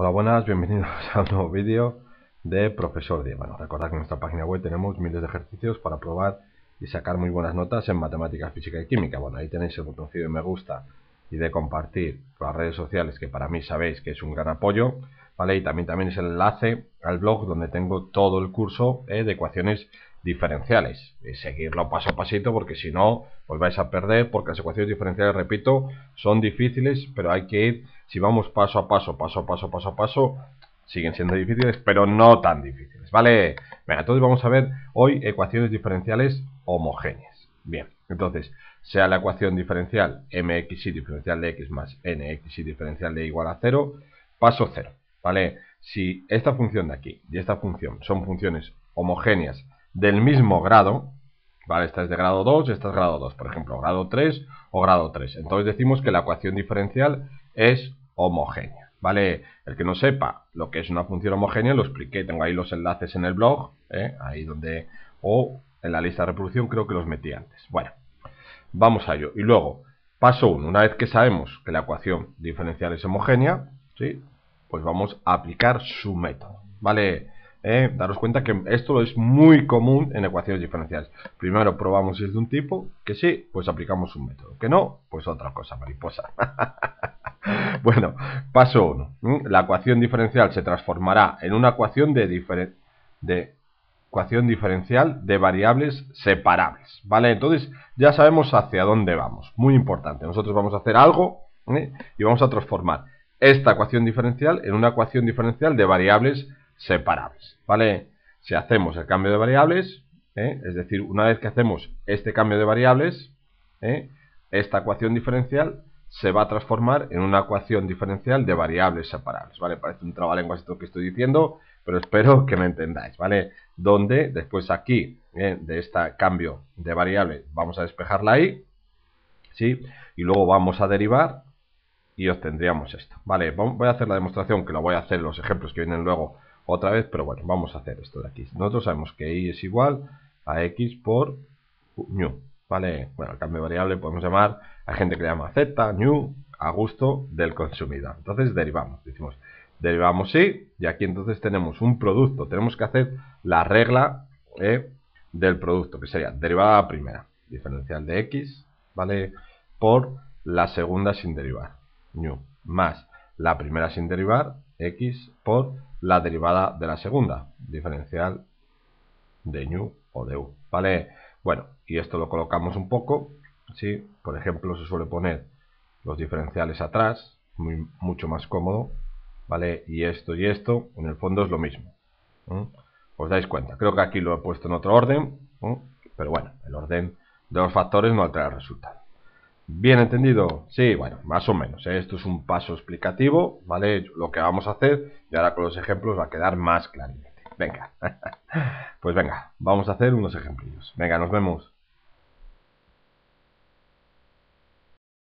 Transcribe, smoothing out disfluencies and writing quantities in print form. Hola, buenas, bienvenidos a un nuevo vídeo de Profesor Diego. Bueno, recordad que en nuestra página web tenemos miles de ejercicios para probar y sacar muy buenas notas en matemáticas, física y química. Bueno, ahí tenéis el botoncillo de me gusta y de compartir por las redes sociales, que para mí sabéis que es un gran apoyo, ¿vale? Y también tenéis el enlace al blog donde tengo todo el curso de ecuaciones diferenciales. Seguirlo paso a pasito, porque si no os vais a perder, porque las ecuaciones diferenciales, repito, son difíciles, pero hay que ir, si vamos paso a paso, siguen siendo difíciles, pero no tan difíciles, ¿vale? Venga, entonces vamos a ver hoy ecuaciones diferenciales homogéneas. Bien, entonces, sea la ecuación diferencial mxy diferencial de x más nxy diferencial de y igual a 0, paso 0, ¿vale? Si esta función de aquí y esta función son funciones homogéneas del mismo grado, ¿vale? Esta es de grado 2, esta es grado 2, por ejemplo, grado 3 o grado 3. Entonces decimos que la ecuación diferencial es homogénea, ¿vale? El que no sepa lo que es una función homogénea, lo expliqué, tengo ahí los enlaces en el blog, ahí donde, o en la lista de reproducción creo que los metí antes. Bueno, vamos a ello. Y luego, paso 1, una vez que sabemos que la ecuación diferencial es homogénea, ¿sí? Pues vamos a aplicar su método, ¿vale? Daros cuenta que esto es muy común en ecuaciones diferenciales. Primero probamos si es de un tipo, que sí, pues aplicamos un método, que no, pues otra cosa, mariposa. Bueno, paso 1. La ecuación diferencial se transformará en una ecuación diferencial de variables separables, ¿vale? Entonces ya sabemos hacia dónde vamos, muy importante. Nosotros vamos a hacer algo y vamos a transformar esta ecuación diferencial en una ecuación diferencial de variables separables, ¿vale? Si hacemos el cambio de variables, es decir, una vez que hacemos este cambio de variables, esta ecuación diferencial se va a transformar en una ecuación diferencial de variables separables, ¿vale? Parece un trabalenguas esto que estoy diciendo, pero espero que me entendáis, ¿vale? Donde después aquí, de este cambio de variables, vamos a despejarla ahí, ¿sí? Y luego vamos a derivar y obtendríamos esto, ¿vale? Voy a hacer la demostración, que lo voy a hacer en los ejemplos que vienen luego otra vez, pero bueno, vamos a hacer esto de aquí. Nosotros sabemos que y es igual a x por nu, ¿vale? Bueno, el cambio de variable podemos llamar, hay gente que le llama z, nu, a gusto del consumidor. Entonces derivamos, decimos, derivamos y, aquí entonces tenemos un producto, tenemos que hacer la regla del producto, que sería derivada primera, diferencial de x, ¿vale? Por la segunda sin derivar, nu, más la primera sin derivar, x por la derivada de la segunda, diferencial de nu o de u, ¿vale? Bueno, y esto lo colocamos un poco, ¿sí? Por ejemplo, se suele poner los diferenciales atrás, mucho más cómodo, ¿vale? Y esto, en el fondo es lo mismo, ¿no? Os dais cuenta, creo que aquí lo he puesto en otro orden, ¿no? Pero bueno, el orden de los factores no altera el resultado. ¿Bien entendido? Sí, bueno, más o menos, ¿eh? Esto es un paso explicativo, ¿vale? Lo que vamos a hacer, y ahora con los ejemplos va a quedar más claramente. Venga, pues venga, vamos a hacer unos ejemplillos. Venga, nos vemos.